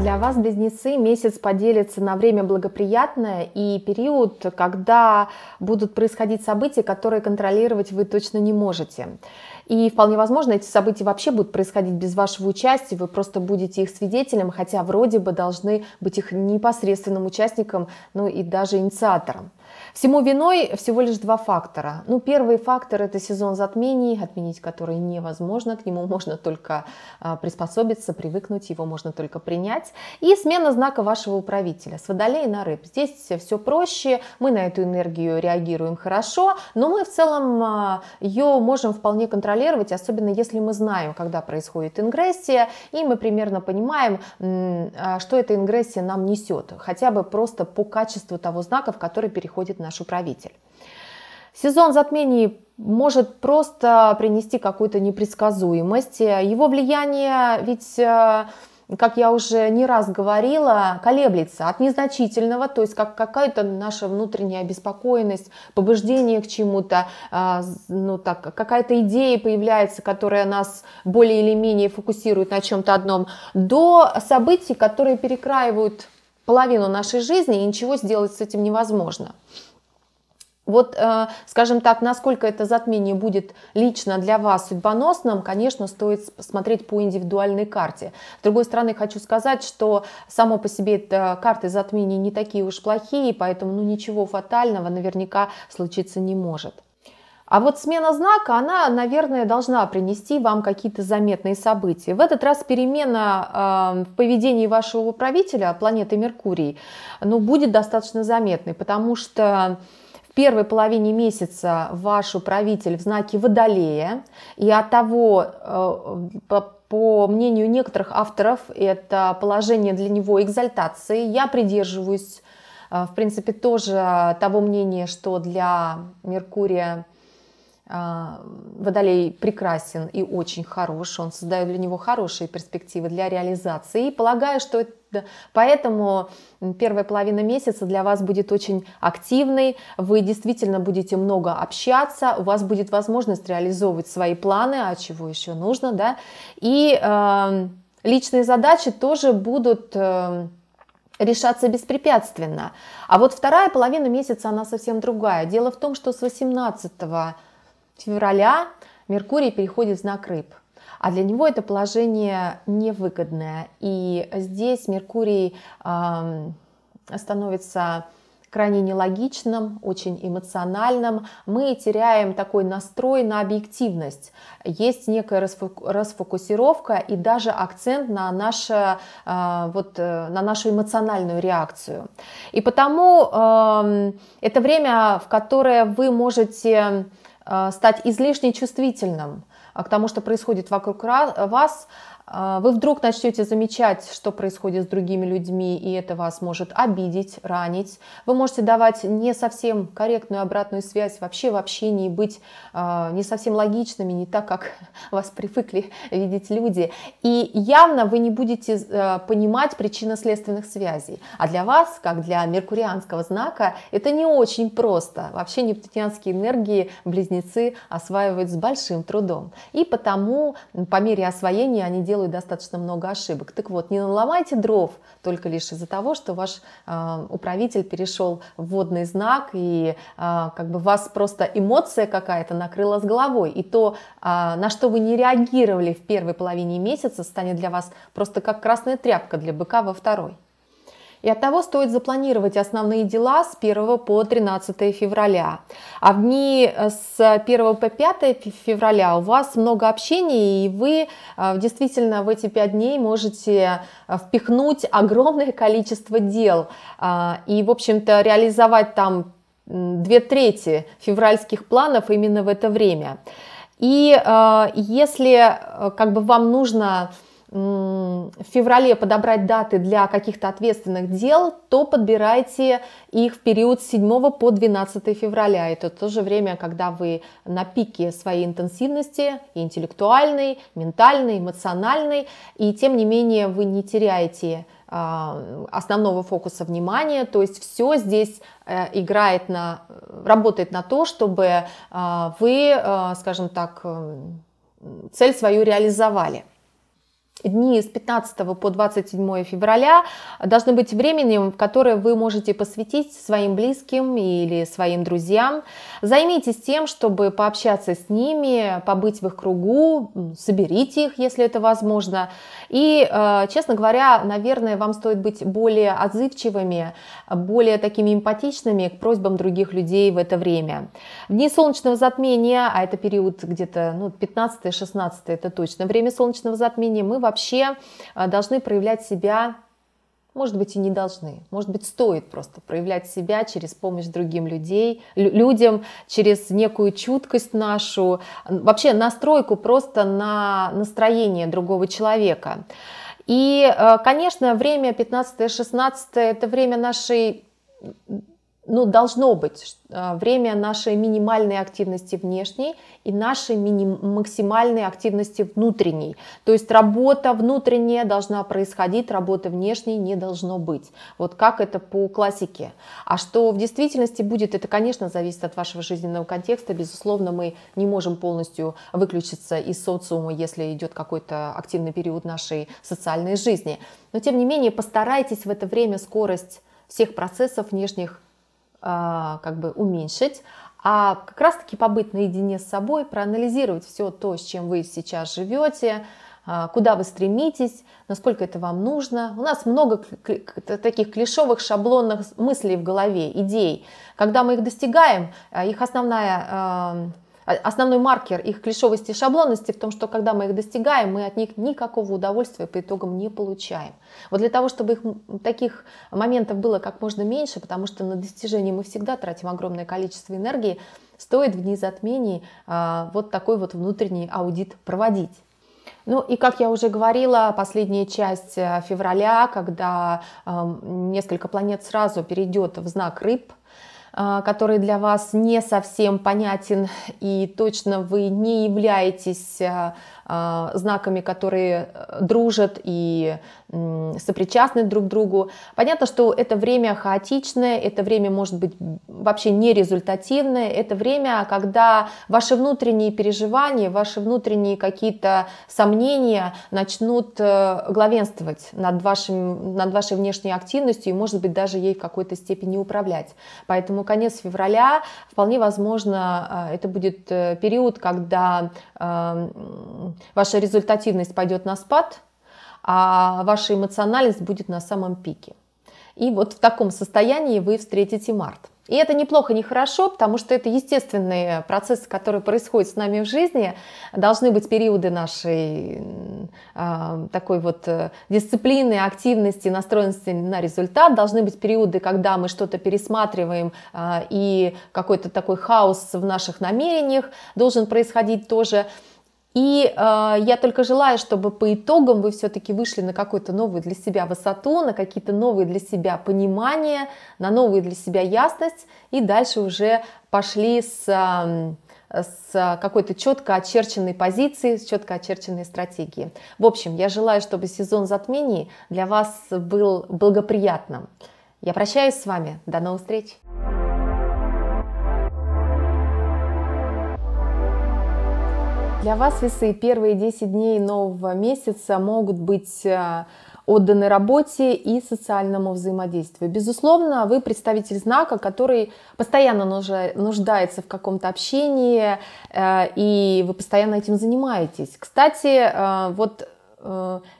Для вас, близнецы, месяц поделится на время благоприятное и период, когда будут происходить события, которые контролировать вы точно не можете. И вполне возможно, эти события вообще будут происходить без вашего участия, вы просто будете их свидетелем, хотя вроде бы должны быть их непосредственным участником, ну и даже инициатором. Всему виной всего лишь два фактора. Ну, первый фактор – это сезон затмений, отменить который невозможно, к нему можно только приспособиться, привыкнуть, его можно только принять. И смена знака вашего управителя с водолея на рыб. Здесь все проще, мы на эту энергию реагируем хорошо, но мы в целом ее можем вполне контролировать, особенно если мы знаем, когда происходит ингрессия, и мы примерно понимаем, что эта ингрессия нам несет, хотя бы просто по качеству того знака, в который переходит наш управитель. Сезон затмений может просто принести какую-то непредсказуемость, его влияние ведь... как я уже не раз говорила, колеблется от незначительного, то есть как какая-то наша внутренняя обеспокоенность, побуждение к чему-то, ну так, какая-то идея появляется, которая нас более или менее фокусирует на чем-то одном, до событий, которые перекраивают половину нашей жизни, и ничего сделать с этим невозможно. Вот, скажем так, насколько это затмение будет лично для вас судьбоносным, конечно, стоит смотреть по индивидуальной карте. С другой стороны, хочу сказать, что само по себе карты затмений не такие уж плохие, поэтому ну, ничего фатального наверняка случиться не может. А вот смена знака, она, наверное, должна принести вам какие-то заметные события. В этот раз перемена в поведении вашего управителя, планеты Меркурий, ну, будет достаточно заметной, потому что... В первой половине месяца ваш управитель в знаке Водолея, и от того, по мнению некоторых авторов, это положение для него экзальтации. Я придерживаюсь, в принципе, тоже того мнения, что для Меркурия Водолей прекрасен и очень хорош, он создает для него хорошие перспективы для реализации. И полагаю, что поэтому первая половина месяца для вас будет очень активной, вы действительно будете много общаться, у вас будет возможность реализовывать свои планы, а чего еще нужно, да? И личные задачи тоже будут... решаться беспрепятственно. А вот вторая половина месяца, она совсем другая. Дело в том, что с 18 февраля Меркурий переходит в знак Рыб. А для него это положение невыгодное. И здесь Меркурий становится крайне нелогичным, очень эмоциональным. Мы теряем такой настрой на объективность. Есть некая расфокусировка и даже акцент на, нашу эмоциональную реакцию. И потому это время, в которое вы можете стать излишне чувствительным к тому, что происходит вокруг вас. Вы вдруг начнете замечать, что происходит с другими людьми, и это вас может обидеть, ранить. Вы можете давать не совсем корректную обратную связь, вообще в общении быть не совсем логичными, не так, как вас привыкли видеть люди. И явно вы не будете понимать причинно-следственных связей. А для вас, как для меркурианского знака, это не очень просто. Вообще нептунианские энергии близнецы осваивают с большим трудом. И потому по мере освоения они делают достаточно много ошибок. Так вот, не наломайте дров только лишь из-за того, что ваш управитель перешел в водный знак, и как бы вас просто эмоция какая-то накрыла с головой, и то, на что вы не реагировали в первой половине месяца, станет для вас просто как красная тряпка для быка во второй. И оттого стоит запланировать основные дела с 1 по 13 февраля. А в дни с 1 по 5 февраля у вас много общения, и вы действительно в эти 5 дней можете впихнуть огромное количество дел. И, в общем-то, реализовать там 2/3 февральских планов именно в это время. И если как бы вам нужно... в феврале подобрать даты для каких-то ответственных дел, то подбирайте их в период с 7 по 12 февраля. Это то же время, когда вы на пике своей интенсивности, интеллектуальной, ментальной, эмоциональной, и тем не менее вы не теряете основного фокуса внимания, то есть все здесь работает на то, чтобы вы, скажем так, цель свою реализовали. дни с 15 по 27 февраля должны быть временем, в которое вы можете посвятить своим близким или своим друзьям. Займитесь тем, чтобы пообщаться с ними, побыть в их кругу, соберите их, если это возможно. И, честно говоря, наверное, вам стоит быть более отзывчивыми, более такими эмпатичными к просьбам других людей в это время. В дни солнечного затмения, а это период где-то 15-16, это точно время солнечного затмения, мы вообще должны проявлять себя, может быть, и не должны, может быть, стоит просто проявлять себя через помощь другим людям, через некую чуткость нашу, вообще настройку просто на настроение другого человека. И, конечно, время 15-16 это время нашей... должно быть время нашей минимальной активности внешней и нашей максимальной активности внутренней. То есть работа внутренняя должна происходить, работы внешней не должно быть. Вот как это по классике. А что в действительности будет, это, конечно, зависит от вашего жизненного контекста. Безусловно, мы не можем полностью выключиться из социума, если идет какой-то активный период нашей социальной жизни. Но, тем не менее, постарайтесь в это время скорость всех процессов внешних уменьшить, а как раз таки побыть наедине с собой, проанализировать все то, с чем вы сейчас живете, куда вы стремитесь, насколько это вам нужно. У нас много таких клишовых, шаблонных мыслей в голове, идей. Когда мы их достигаем, их основной маркер их клишовости и шаблонности в том, что когда мы их достигаем, мы от них никакого удовольствия по итогам не получаем. Вот для того, чтобы их, таких моментов было как можно меньше, потому что на достижение мы всегда тратим огромное количество энергии, стоит в дни затмений вот такой вот внутренний аудит проводить. Ну и, как я уже говорила, последняя часть февраля, когда несколько планет сразу перейдет в знак Рыб, который для вас не совсем понятен, и точно вы не являетесь знаками, которые дружат и сопричастны друг к другу. Понятно, что это время хаотичное, это время может быть вообще нерезультативное, это время, когда ваши внутренние переживания, ваши внутренние какие-то сомнения начнут главенствовать над вашей внешней активностью и, может быть, даже ей в какой-то степени управлять. Поэтому конец февраля, вполне возможно, это будет период, когда ваша результативность пойдет на спад, а ваша эмоциональность будет на самом пике. И вот в таком состоянии вы встретите март. И это не плохо, не хорошо, потому что это естественные процессы, которые происходят с нами в жизни. Должны быть периоды нашей такой вот дисциплины, активности, настроенности на результат. Должны быть периоды, когда мы что-то пересматриваем, и какой-то такой хаос в наших намерениях должен происходить тоже. И я только желаю, чтобы по итогам вы все-таки вышли на какую-то новую для себя высоту, на какие-то новые для себя понимания, на новую для себя ясность, и дальше уже пошли с какой-то четко очерченной позиции, с четко очерченной стратегией. В общем, я желаю, чтобы сезон затмений для вас был благоприятным. Я прощаюсь с вами, до новых встреч! Для вас, весы, первые 10 дней нового месяца могут быть отданы работе и социальному взаимодействию. Безусловно, вы представитель знака, который постоянно нуждается в каком-то общении, и вы постоянно этим занимаетесь. Кстати, вот...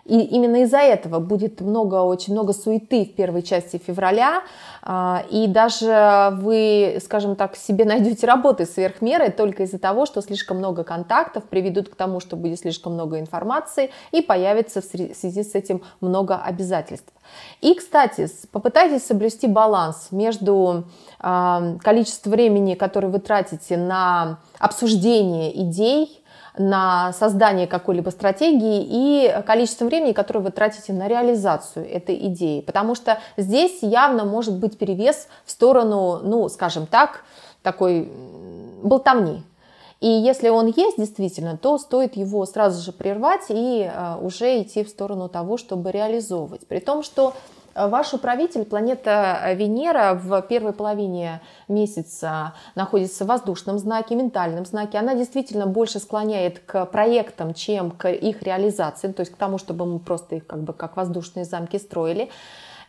И именно из-за этого будет очень много суеты в первой части февраля, и даже вы, скажем так, себе найдете работы сверх меры только из-за того, что слишком много контактов приведут к тому, что будет слишком много информации, и появится в связи с этим много обязательств. И, кстати, попытайтесь соблюсти баланс между количеством времени, которое вы тратите на обсуждение идей, на создание какой-либо стратегии, и количество времени, которое вы тратите на реализацию этой идеи. Потому что здесь явно может быть перевес в сторону, скажем так, такой болтовни. И если он есть действительно, то стоит его сразу же прервать и уже идти в сторону того, чтобы реализовывать. При том, что Ваш управитель, планета Венера, в первой половине месяца находится в воздушном знаке, ментальном знаке. Она действительно больше склоняет к проектам, чем к их реализации, то есть к тому, чтобы мы просто их как бы как воздушные замки строили.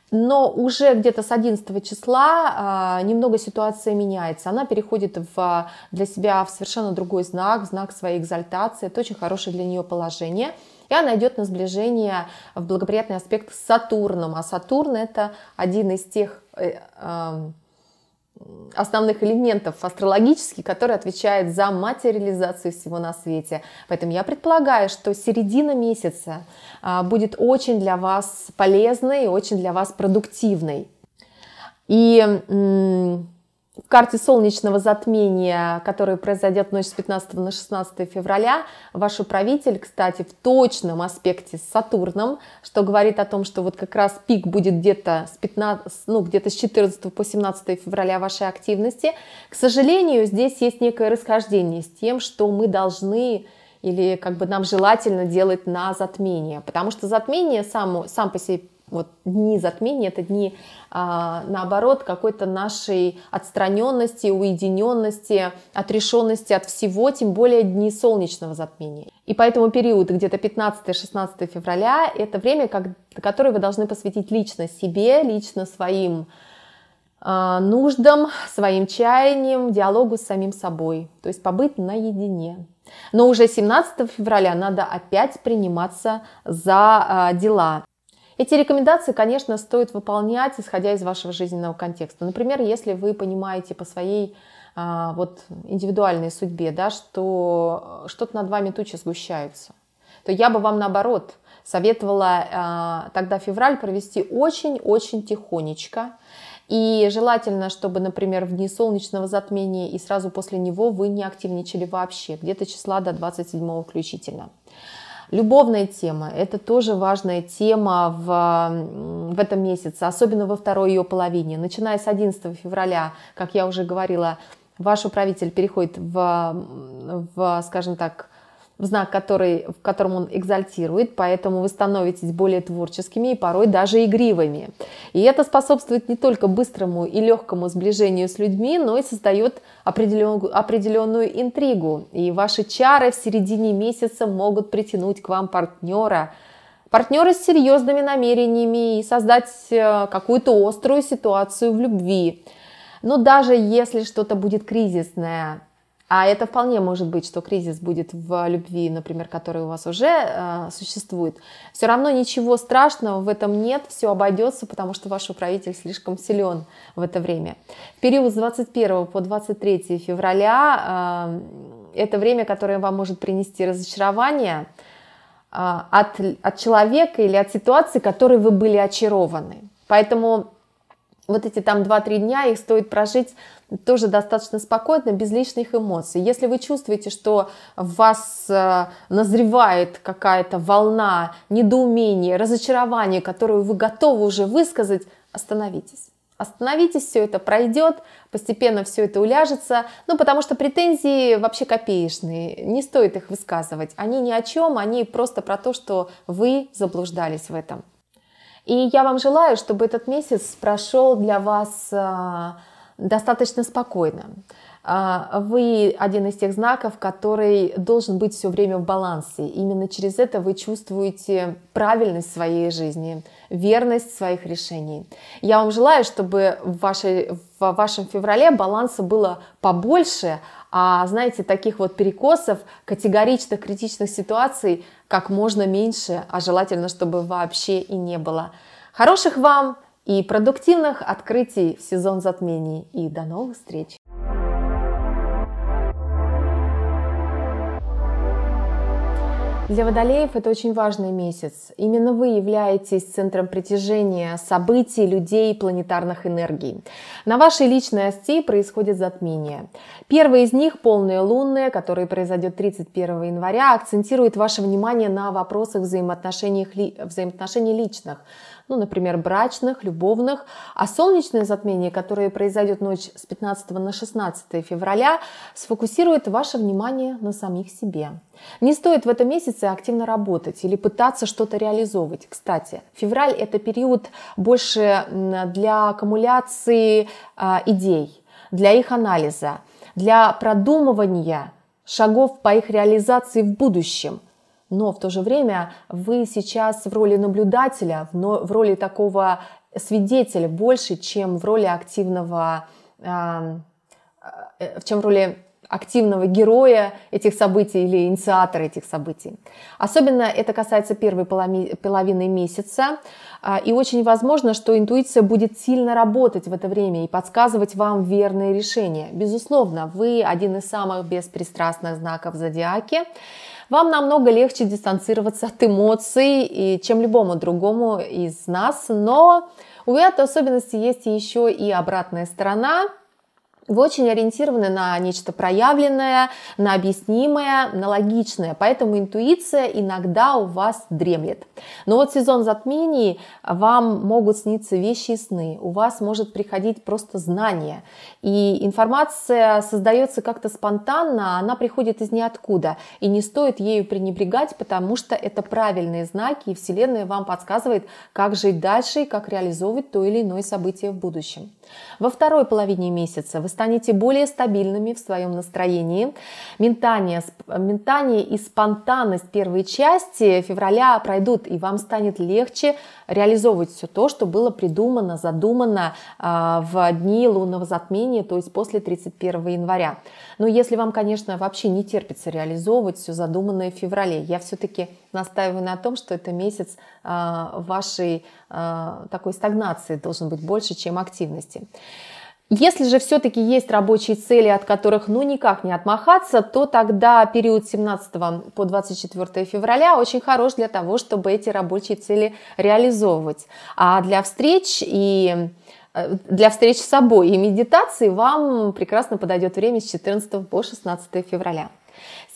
Но уже где-то с 11 числа немного ситуация меняется. Она переходит для себя в совершенно другой знак, в знак своей экзальтации. Это очень хорошее для нее положение. И она идет на сближение в благоприятный аспект с Сатурном. А Сатурн — это один из тех основных элементов астрологических, который отвечает за материализацию всего на свете. Поэтому я предполагаю, что середина месяца будет очень для вас полезной и очень для вас продуктивной. И в карте солнечного затмения, которое произойдет в ночь с 15 на 16 февраля, ваш управитель, кстати, в точном аспекте с Сатурном, что говорит о том, что вот как раз пик будет где-то с 14 по 17 февраля вашей активности. К сожалению, здесь есть некое расхождение с тем, что мы должны или как бы нам желательно делать на затмение, потому что затмение сам по себе, вот дни затмения — это дни, наоборот, какой-то нашей отстраненности, уединенности, отрешенности от всего, тем более дни солнечного затмения. И поэтому период где-то 15-16 февраля — это время, которое вы должны посвятить лично себе, лично своим нуждам, своим чаяниям, диалогу с самим собой, то есть побыть наедине. Но уже 17 февраля надо опять приниматься за дела. Эти рекомендации, конечно, стоит выполнять, исходя из вашего жизненного контекста. Например, если вы понимаете по своей индивидуальной судьбе, да, что что-то над вами тучи сгущаются, то я бы вам, наоборот, советовала тогда февраль провести очень-очень тихонечко. И желательно, чтобы, например, в дни солнечного затмения и сразу после него вы не активничали вообще, где-то числа до 27 включительно. Любовная тема – это тоже важная тема в этом месяце, особенно во второй ее половине. Начиная с 11 февраля, как я уже говорила, ваш управитель переходит скажем так, в знак, в котором он экзальтирует, поэтому вы становитесь более творческими и порой даже игривыми. И это способствует не только быстрому и легкому сближению с людьми, но и создает определенную интригу. И ваши чары в середине месяца могут притянуть к вам партнера с серьезными намерениями и создать какую-то острую ситуацию в любви. Но даже если что-то будет кризисное, а это вполне может быть, что кризис будет в любви, например, который у вас уже существует, все равно ничего страшного в этом нет, все обойдется, потому что ваш управитель слишком силен в это время. В период с 21 по 23 февраля это время, которое вам может принести разочарование от человека или от ситуации, которой вы были очарованы. Поэтому вот эти там 2-3 дня их стоит прожить тоже достаточно спокойно, без лишних эмоций. Если вы чувствуете, что в вас назревает какая-то волна недоумения, разочарования, которую вы готовы уже высказать, остановитесь. Остановитесь, все это пройдет, постепенно все это уляжется, потому что претензии вообще копеечные, не стоит их высказывать. Они ни о чем, они просто про то, что вы заблуждались в этом. И я вам желаю, чтобы этот месяц прошел для вас достаточно спокойно. Вы один из тех знаков, который должен быть все время в балансе. Именно через это вы чувствуете правильность своей жизни, верность своих решений. Я вам желаю, чтобы в вашем феврале баланса было побольше, а, знаете, таких вот перекосов, категоричных, критичных ситуаций как можно меньше, а желательно, чтобы вообще и не было. Хороших вам и продуктивных открытий в сезон затмений. И до новых встреч! Для водолеев это очень важный месяц. Именно вы являетесь центром притяжения событий, людей, планетарных энергий. На вашей личной оси происходит затмение. Первое из них, полное лунное, которое произойдет 31 января, акцентирует ваше внимание на вопросах взаимоотношений личных, например, брачных, любовных. А солнечное затмение, которое произойдет ночь с 15 на 16 февраля, сфокусирует ваше внимание на самих себе. Не стоит в этом месяце активно работать или пытаться что-то реализовывать. Кстати, февраль – это период больше для аккумуляции идей, для их анализа, для продумывания шагов по их реализации в будущем. Но в то же время вы сейчас в роли наблюдателя, в роли такого свидетеля больше, чем в роли активного героя этих событий или инициатора этих событий. Особенно это касается первой половины месяца. И очень возможно, что интуиция будет сильно работать в это время и подсказывать вам верные решения. Безусловно, вы один из самых беспристрастных знаков в зодиаке. Вам намного легче дистанцироваться от эмоций, чем любому другому из нас. Но у этой особенности есть еще и обратная сторона. Вы очень ориентированы на нечто проявленное, на объяснимое, на логичное, поэтому интуиция иногда у вас дремлет. Но вот сезон затмений, вам могут сниться вещи и сны, у вас может приходить просто знание, и информация создается как-то спонтанно, она приходит из ниоткуда, и не стоит ею пренебрегать, потому что это правильные знаки, и Вселенная вам подсказывает, как жить дальше и как реализовывать то или иное событие в будущем. Во второй половине месяца вы станете более стабильными в своем настроении. Метание и спонтанность первой части февраля пройдут, и вам станет легче реализовывать все то, что было придумано, задумано в дни лунного затмения, то есть после 31 января. Но если вам, конечно, вообще не терпится реализовывать все задуманное в феврале, я все-таки настаиваю на том, что это месяц вашей такой стагнации должен быть больше, чем активности. Если же все-таки есть рабочие цели, от которых ну никак не отмахаться, то тогда период 17 по 24 февраля очень хорош для того, чтобы эти рабочие цели реализовывать. А для встреч с собой и медитации вам прекрасно подойдет время с 14 по 16 февраля.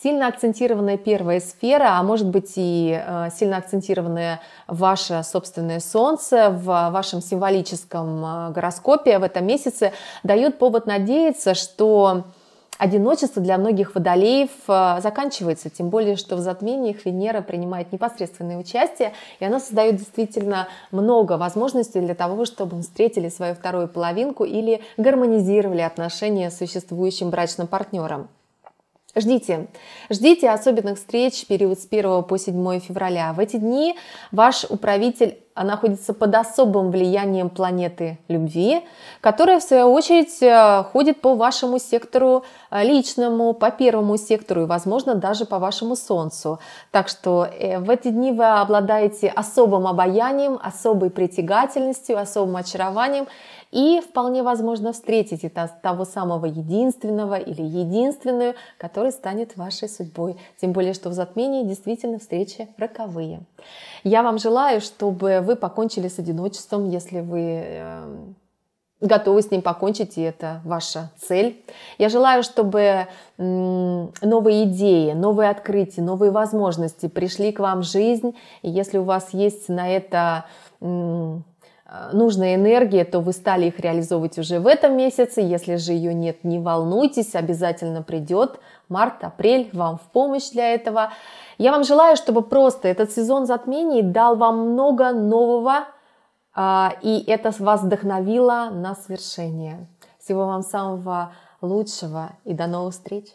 Сильно акцентированная первая сфера, а может быть и сильно акцентированное ваше собственное солнце в вашем символическом гороскопе в этом месяце дает повод надеяться, что одиночество для многих водолеев заканчивается, тем более, что в затмениях Венера принимает непосредственное участие, и она создает действительно много возможностей для того, чтобы мы встретили свою вторую половинку или гармонизировали отношения с существующим брачным партнером. Ждите особенных встреч в период с 1 по 7 февраля. В эти дни ваш управитель находится под особым влиянием планеты любви, которая, в свою очередь, ходит по вашему сектору личному, по первому сектору и, возможно, даже по вашему Солнцу. Так что в эти дни вы обладаете особым обаянием, особой притягательностью, особым очарованием и вполне возможно встретите того самого единственного или единственную, который станет вашей судьбой. Тем более, что в затмении действительно встречи роковые. Я вам желаю, чтобы вы покончили с одиночеством, если вы готовы с ним покончить, и это ваша цель. Я желаю, чтобы новые идеи, новые открытия, новые возможности пришли к вам в жизнь. И если у вас есть на это нужная энергия, то вы стали их реализовывать уже в этом месяце. Если же ее нет, не волнуйтесь, обязательно придет. Март, апрель вам в помощь для этого. Я вам желаю, чтобы просто этот сезон затмений дал вам много нового, и это вас вдохновило на свершение. Всего вам самого лучшего и до новых встреч!